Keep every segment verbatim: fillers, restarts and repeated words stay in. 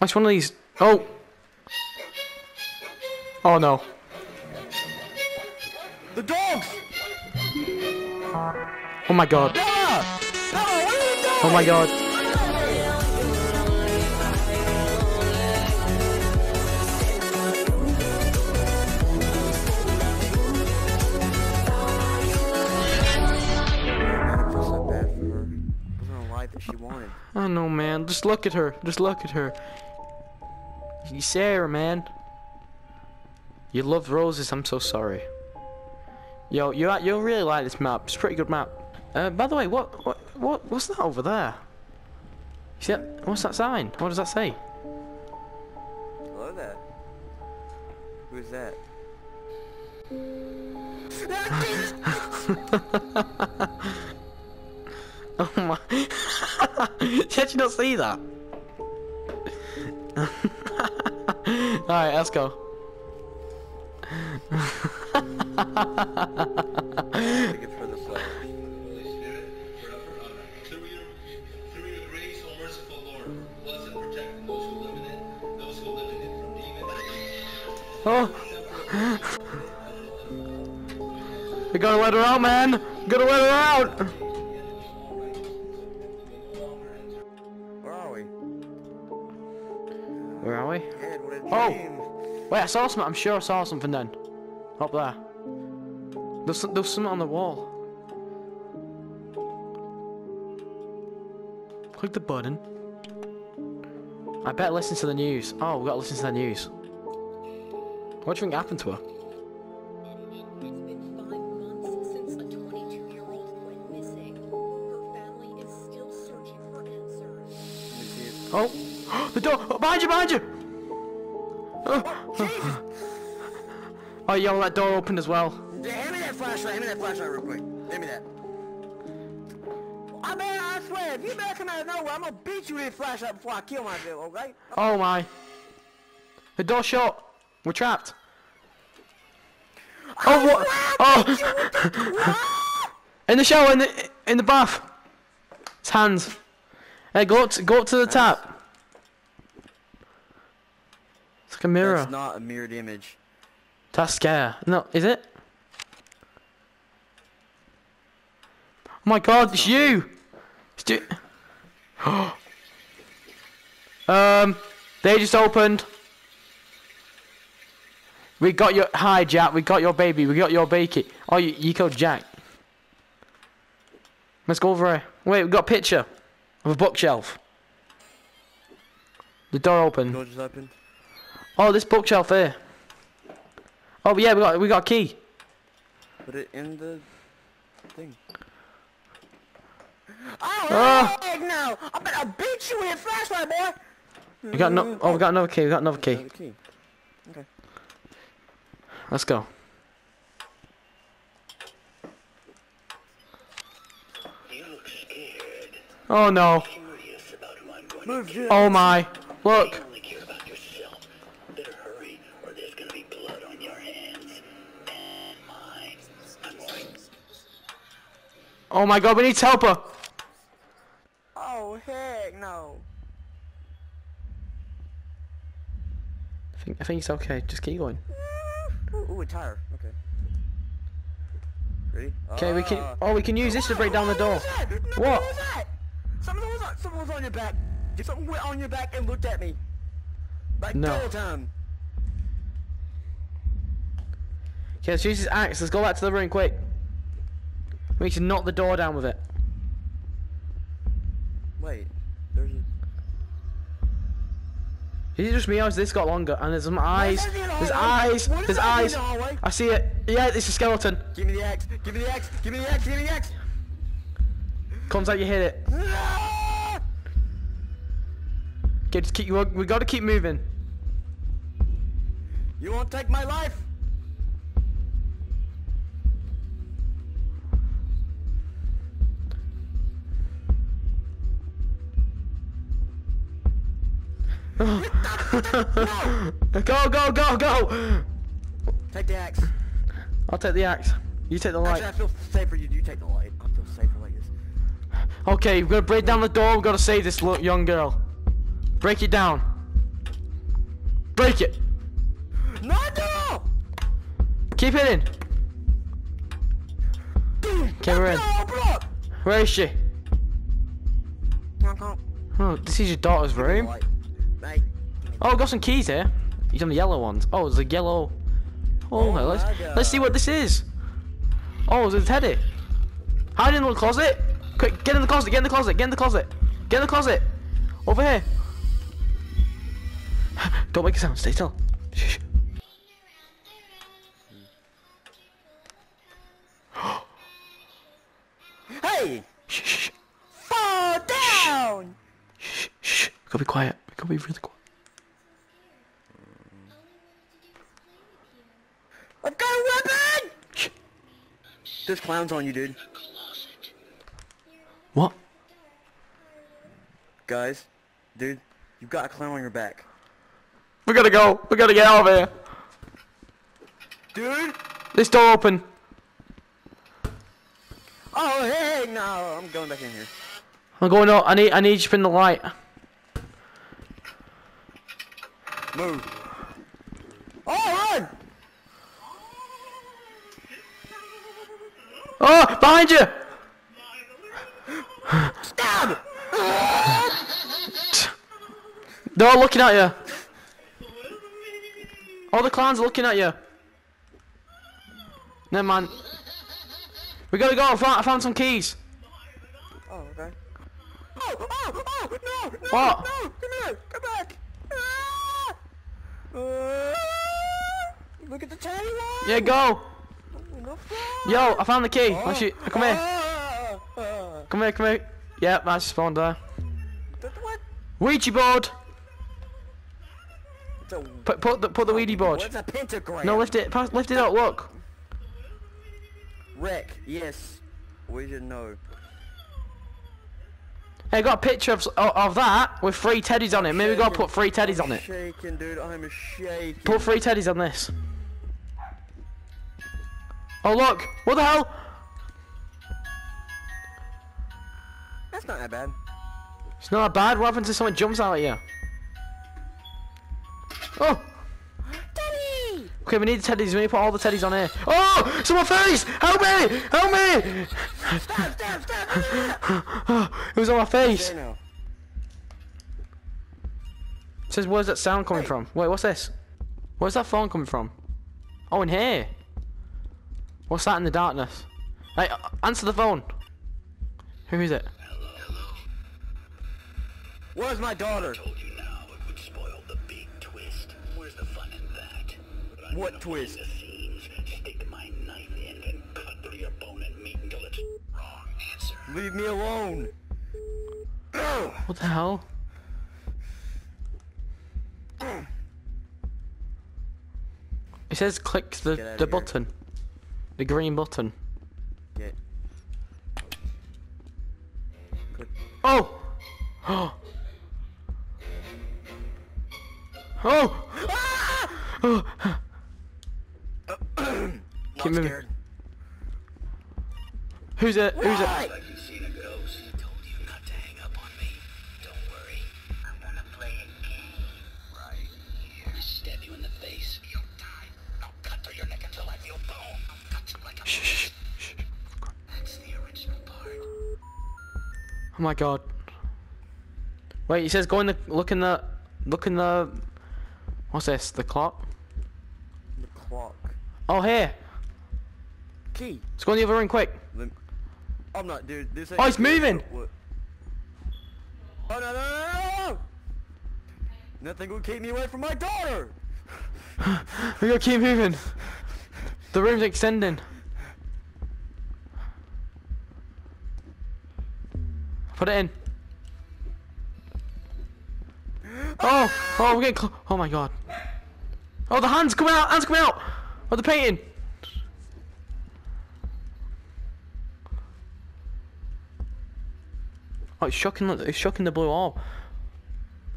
It's one of these. Oh. Oh no. The dogs. Oh my god. Sarah! Sarah, what are you doing? Oh my god. I know, man. Just look at her. Just look at her. You, Sarah, man. You love roses. I'm so sorry. Yo, you you'll really like this map. It's a pretty good map. Uh, by the way, what what what what's that over there? You see that? What's that sign? What does that say? Hello there. Who's that? Oh my! Did you not see that? All right, let's go. Oh! You gotta let her out, man! You gotta let her out! Where are we? Where are we? Ed, what a dream. Oh! Wait, I saw something. I'm sure I saw something then. Up there. There's, there's something on the wall. Click the button. I better listen to the news. Oh, we gotta listen to the news. What do you think happened to her? It's been five months since a twenty-two-year-old went missing. Her family is still searching for answers. Oh! The door! Oh, behind you! Behind you! Oh, oh, oh yo, that door opened as well. Yeah, hand me that flashlight. Hand me that flashlight real quick. Hand me that. I mean, I swear, if you better come out of nowhere, I'm gonna beat you with a flashlight before I kill myself, okay? Oh my! The door shut. We're trapped. Oh what? Oh! In the shower, in the in the bath. It's hands. Hey, go up to, go up to the tap. It's like a mirror. That's not a mirrored image. That's scare. No, is it? Oh my God! It's you. It's you. um, they just opened. We got your hi Jack. We got your baby. We got your bakey. Oh, you, you killed Jack. Let's go over here. Wait, we got a picture of a bookshelf. The door opened. The door just opened. Oh, this bookshelf here. Oh yeah, we got we got a key. Put it in the thing. Oh, oh. Heck no! I bet I beat you with a flashlight, boy. We got no. Oh, we got another key. We got another key. Another key. Okay. Let's go. You look scared. Oh no. Move, oh my. Look. You only care about yourself. Better hurry or there's gonna be blood on your hands. And mine. I'm sorry. Oh my god, we need to help her. Oh heck no. I think I think it's okay. Just keep going. Ooh, a tire. Okay. Ready? Okay, uh, we can. Oh, we can use this to break down the door. What? Someone was on. Someone was on your back. Someone went on your back and looked at me. Like no time. Okay, let's use this axe. Let's go back to the room quick. We need to knock the door down with it. Wait. There's a. Is it just me or has this got longer? And there's some eyes, there's eyes, there's eyes. I see it. Yeah, it's a skeleton. Give me the axe, give me the axe, give me the axe, give me the axe. Comes out, you hit it. Okay, just keep, we gotta keep moving. You won't take my life. No. Go, go, go, go! Take the axe. I'll take the axe. You take the light. Actually, I feel safer. You do take the light. I feel safer like this. Okay, we're gonna break down the door. We're gonna save this young girl. Break it down. Break it. No, no. Keep hitting. Camera in. Where is she? Oh, this is your daughter's room. Oh, got some keys here. These are the yellow ones. Oh, there's a yellow. Oh, oh let's God. let's see what this is. Oh, there's a teddy. Hide in the closet. Quick, get in the closet. Get in the closet. Get in the closet. Get in the closet. Over here. Don't make a sound. Stay still. Shh. Hey! Shh, shh. Fall down. Shh. Shh. shh. We gotta be quiet. We gotta be really quiet. I've got a weapon! Shh. There's clowns on you, dude. What? Guys, dude, you've got a clown on your back. We gotta go. We gotta get out of here. Dude? This door open. Oh, hey, no. I'm going back in here. I'm going out. I need, I need you to spin the light. Move. Oh, run! Oh, behind you! Stab! They're all looking at you. All the clowns are looking at you. No man. We gotta go. I found, I found some keys. Oh, okay. Oh, oh, oh! No! no what? No! Come here! Come back! Ah! Uh, look at the teddy line! Yeah, go. Yo, I found the key. Oh. Let's shoot. Come here. Ah, ah. Come here, come here. Yeah, I spawned there. What? Ouija board. A, put, put the put the Ouija board. What's a pentagram? No, lift it. Pass, lift it up. Look. Wreck. Yes. We didn't know. Hey, I got a picture of of that with three teddies on it. Maybe we gotta put three teddies on it. I'm shaking, dude. I'm shaking. Put three teddies on this. Oh look! What the hell? That's not that bad. It's not that bad? What happens if someone jumps out at you? Oh! Teddy! Okay, we need the teddies. We need to put all the teddies on here. Oh! It's on my face! Help me! Help me! Stop! Stop! Stop! Oh, it was on my face. It says, where's that sound coming hey. from? Wait, what's this? Where's that phone coming from? Oh, in here. What's that in the darkness? Hey, answer the phone. Who is it? Hello, hello. Where's my daughter? I told you now it would spoil the big twist. Where's the fun in that? I'm what twist? The scenes, stick my knife in and cut through your bone and meat until it's wrong answer. Leave me alone. What the hell? It says click the, the button. Here. The green button. Yeah. Oh! Oh! Oh! Ah! Oh. Keep moving. Scared. Who's it? Who's it? Like you've seen a ghost. I told you not to hang up on me. Don't worry. I wanna play a game right here. I'm gonna stab you in the face. You'll die. I'll cut through your neck until I feel bone. Shh, shh, shh. That's the original part. Oh my god. Wait, it says go in the look in the look in the what's this? The clock? The clock. Oh here. Key. Let's go in the other room quick. I'm not dude this ain't Oh it's moving! What? Oh no no no no! Nothing will keep me away from my daughter! We gotta keep moving. The room's extending. Put it in. Oh, oh, we're getting close. Oh my god. Oh, the hand's coming out. Hand's coming out. Oh, the painting. Oh, it's shocking. It's shocking the blue orb.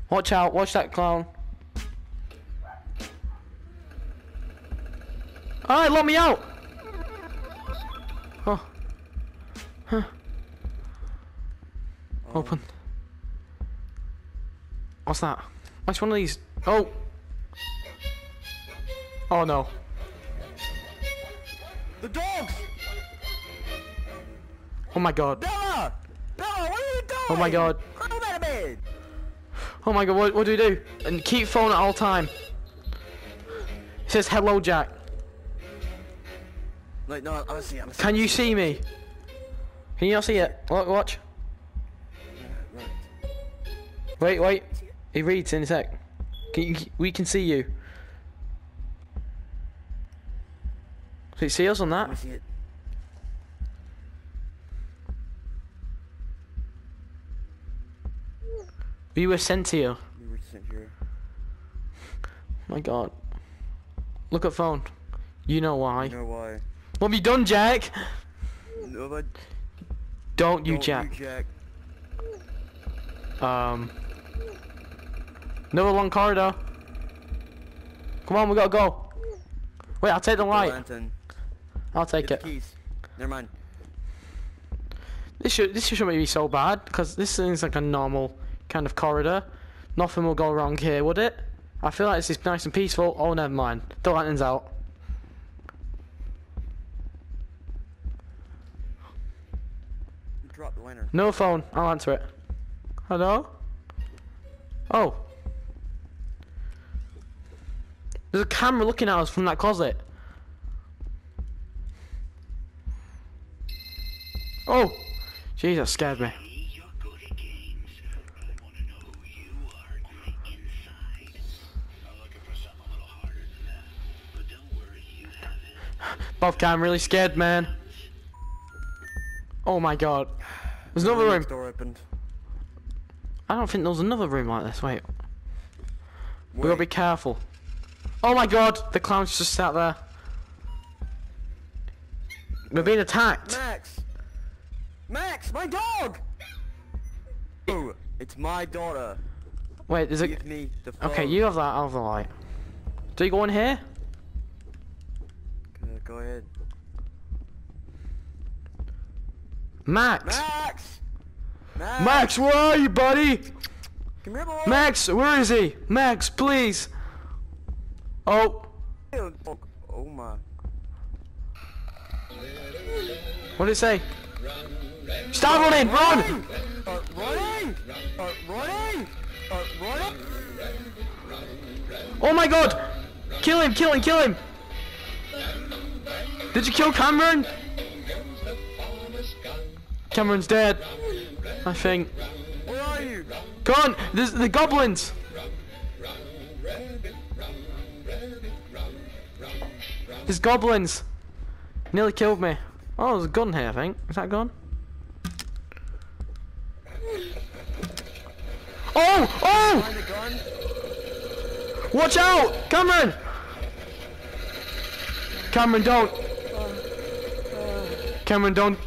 Watch out. Watch that clown. Alright, let me out. Oh. Huh. Open. What's that? What's one of these? Oh! Oh no. The dogs! Oh my god. Bella! Bella, what are you doing? Oh my god. Climb out of bed! Oh my god, what, what do we do? And keep phone at all time. It says hello, Jack. Like, no, I see, I'm Can you see me? Can you not see it? Look, watch. Yeah, right. Wait, wait. It reads in a sec. Can you, we can see you. Can you see us on that? I see it. We were sent here. We were sent here. My god. Look at phone. You know why. You know why. What have you done, Jack? No, but don't you, don't Jack. You, Jack. Um. Another long corridor. Come on, we gotta go. Wait, I'll take the light. Lantern. I'll take Get it. The keys. Never mind. This should this shouldn't be so bad because this thing's like a normal kind of corridor. Nothing will go wrong here, would it? I feel like this is nice and peaceful. Oh, never mind. The lantern's out. You dropped the lantern. No phone. I'll answer it. Hello? Oh. There's a camera looking at us from that closet. Oh. Jeez, that scared me. Bobcat, I'm really scared, man. Oh my god. There's another room. Door opened. I don't think there's another room like this. Wait. Wait. We gotta be careful. Oh my god, the clown's just sat there. We're being attacked. Max! Max, my dog! Oh, it's my daughter. Wait, there's Give a. Me the phone. Okay, you have that, I'll have the light. Do you go in here? Go ahead. Max! Max! Max! Max, where are you, buddy? Come here, boy. Max, where is he? Max, please! Oh! Oh my. What did it say? Stop running! Run! Run! Running! Running! Running! Oh my god! Kill him! Kill him! Kill him! Did you kill Cameron? Cameron's dead, I think. Where are you? Go on, there's the goblins. There's goblins. Nearly killed me. Oh, there's a gun here, I think. Is that a gun? Oh! Oh! Watch out! Cameron! Cameron, don't! Cameron, don't.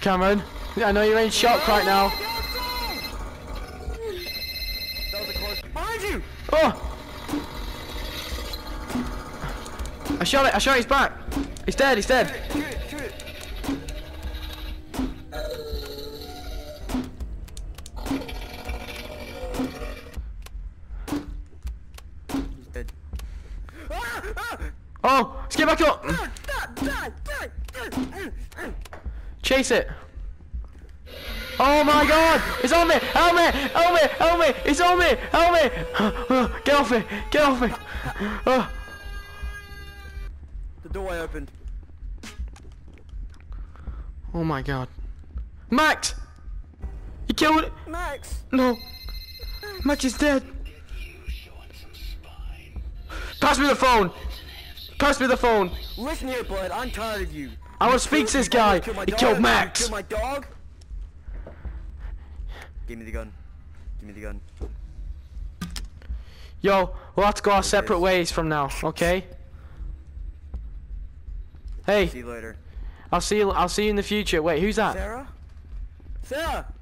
Cameron, I know you're in shock right now. That was a close. Behind you! Oh! I shot it. I shot his back. He's dead. He's dead. Shoot it, shoot it, shoot it. He's dead. Oh! Let's get back up. Chase it. Oh my god! It's on me! Help me! Help me! Help me! It's on me! Help me! Get off me! Get off me! Oh. The door opened. Oh my god. Max! You killed it! Max! No! Max, Max is dead! Pass me the phone! Pass me the phone! Listen here, bud, I'm tired of you. I want to speak to this guy. Kill he killed Max. Kill my dog. Give me the gun. Give me the gun. Yo, we'll have to go our separate ways from now, okay? Hey. See you later. I'll see you. I'll see you in the future. Wait, who's that? Sarah. Sarah.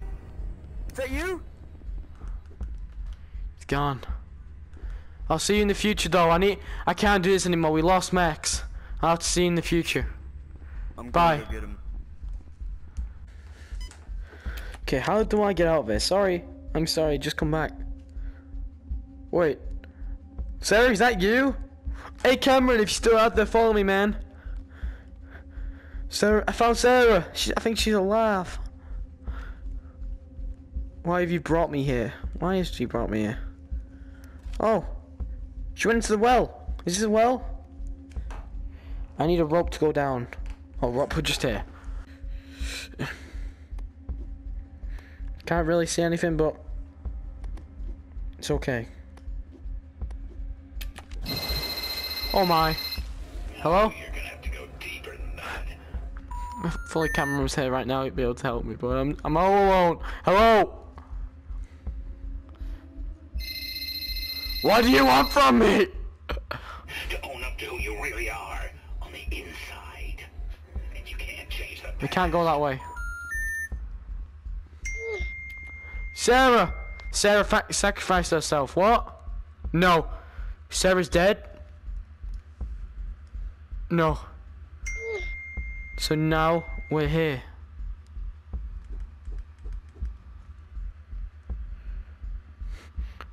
Is that you? It's gone. I'll see you in the future, though. I need. I can't do this anymore. We lost Max. I'll have to see you in the future. I'm Bye. Go get him. Okay, how do I get out of this? Sorry. I'm sorry, just come back. Wait. Sarah, is that you? Hey Cameron, if you're still out there, follow me, man. Sarah, I found Sarah. She, I think she's alive. Why have you brought me here? Why has she brought me here? Oh, she went into the well. Is this a well? I need a rope to go down. Oh, rope just here. Can't really see anything, but it's okay. Oh my. Hello? I feel like Cameron's here right now, he'd be able to help me, but I'm, I'm all alone. Hello? What do you want from me? To own up to who you really are on the inside. And you can't change that. We can't go that way. Sarah! Sarah fa sacrificed herself. What? No. Sarah's dead? No. So now we're here.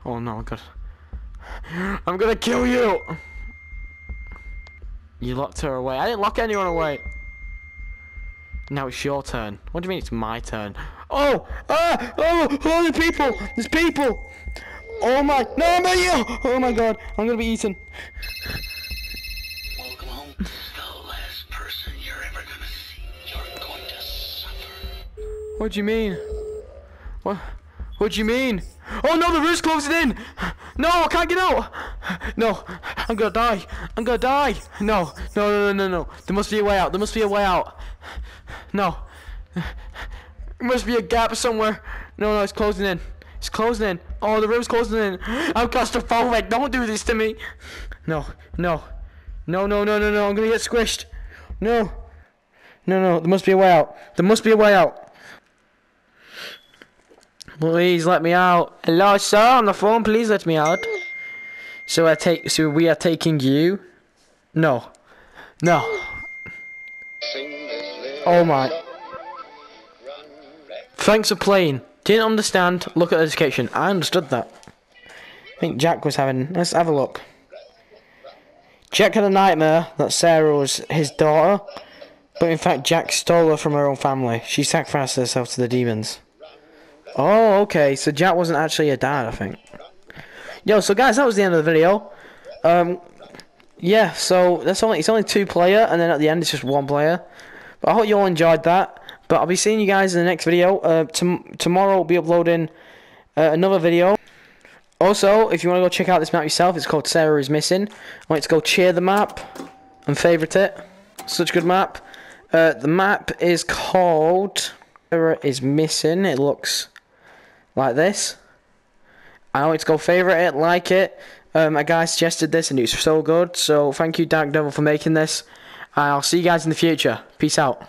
Oh no, God. I'm gonna kill you! You locked her away. I didn't lock anyone away. Now it's your turn. What do you mean it's my turn? Oh! Ah! Oh! Oh, the people! There's people! Oh my! No, I'm at you! Oh my God! I'm gonna be eaten. Welcome home. What do you mean? What? What do you mean? Oh no, the roof's closing in! No, I can't get out! No, I'm gonna die! I'm gonna die! No, no, no, no, no, no. There must be a way out, there must be a way out. No. There must be a gap somewhere. No, no, it's closing in. It's closing in. Oh, the roof's closing in. I'm claustrophobic, don't do this to me! No, no. No, no, no, no, no, I'm gonna get squished. No. No, no, there must be a way out. There must be a way out. Please let me out. Hello, sir, on the phone. Please let me out. So I take. So we are taking you. No, no. Oh my. Thanks for playing. Didn't understand. Look at the description. I understood that. I think Jack was having. Let's have a look. Jack had a nightmare that Sarah was his daughter, but in fact Jack stole her from her own family. She sacrificed herself to the demons. Oh, okay, so Jack wasn't actually a dad, I think. Yo, so guys, that was the end of the video. Um, yeah, so that's only it's only two player, and then at the end it's just one player. But I hope you all enjoyed that. But I'll be seeing you guys in the next video. Uh, to tomorrow I'll be uploading uh, another video. Also, if you want to go check out this map yourself, it's called Sarah is Missing. I want you to go share the map and favourite it. Such a good map. Uh, the map is called Sarah is Missing. It looks like this. I always go favorite it, like it. Um, a guy suggested this and it was so good. So thank you, Dark Devil, for making this. I'll see you guys in the future. Peace out.